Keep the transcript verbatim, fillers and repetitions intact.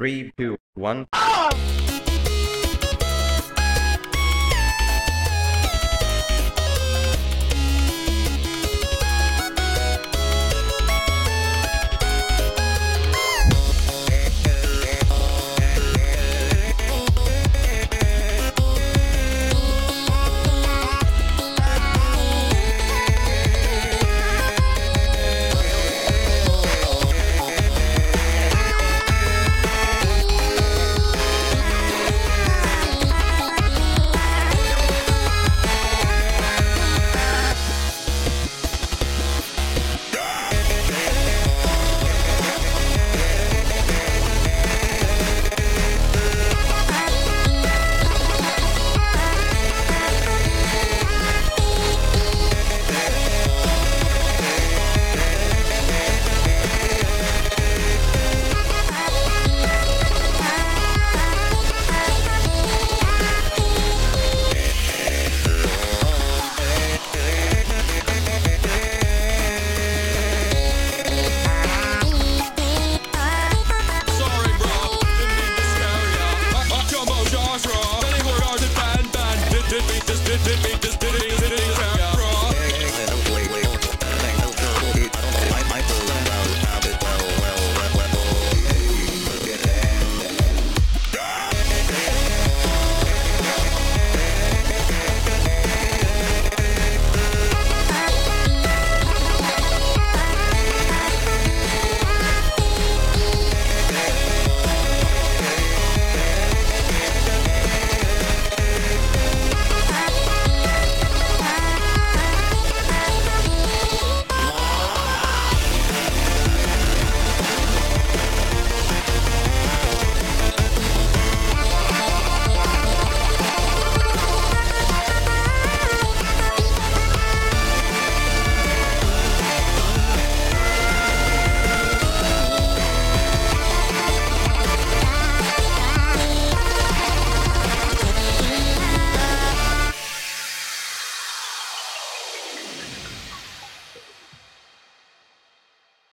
three, two, one. Ah!